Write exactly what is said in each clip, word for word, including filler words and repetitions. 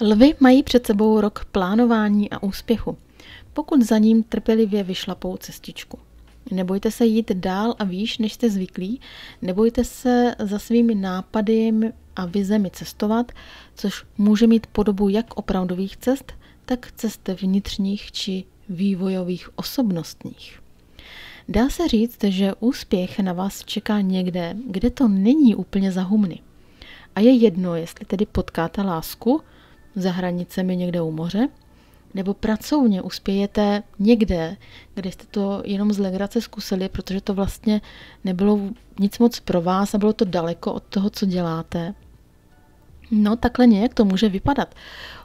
Lvi mají před sebou rok plánování a úspěchu, pokud za ním trpělivě vyšlapou cestičku. Nebojte se jít dál a výš, než jste zvyklí, nebojte se za svými nápady a vizemi cestovat, což může mít podobu jak opravdových cest, tak cest vnitřních či vývojových osobnostních. Dá se říct, že úspěch na vás čeká někde, kde to není úplně za humny. A je jedno, jestli tedy potkáte lásku za hranicemi někde u moře, nebo pracovně uspějete někde, kde jste to jenom z legrace zkusili, protože to vlastně nebylo nic moc pro vás a bylo to daleko od toho, co děláte. No takhle nějak to může vypadat.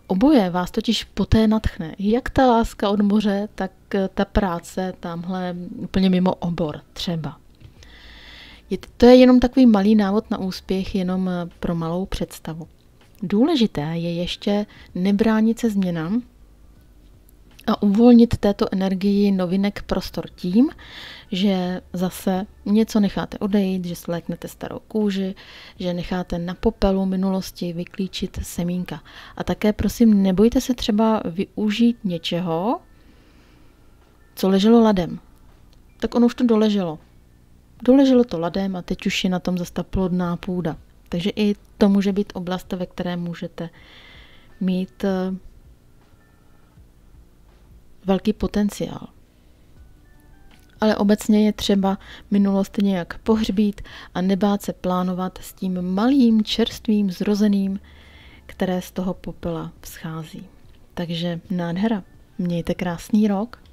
Oboje vás totiž poté nadchne. Jak ta láska od moře, tak ta práce tamhle úplně mimo obor třeba. Je, to je jenom takový malý návod na úspěch, jenom pro malou představu. Důležité je ještě nebránit se změnám a uvolnit této energii novinek prostor tím, že zase něco necháte odejít, že sléknete starou kůži, že necháte na popelu minulosti vyklíčit semínka. A také prosím, nebojte se třeba využít něčeho, co leželo ladem. Tak ono už to doleželo. Doleželo to ladem a teď už je na tom zase ta plodná půda. Takže i to může být oblast, ve které můžete mít velký potenciál. Ale obecně je třeba minulost nějak pohřbít a nebát se plánovat s tím malým, čerstvým, zrozeným, které z toho popela vzchází. Takže nádhera. Mějte krásný rok.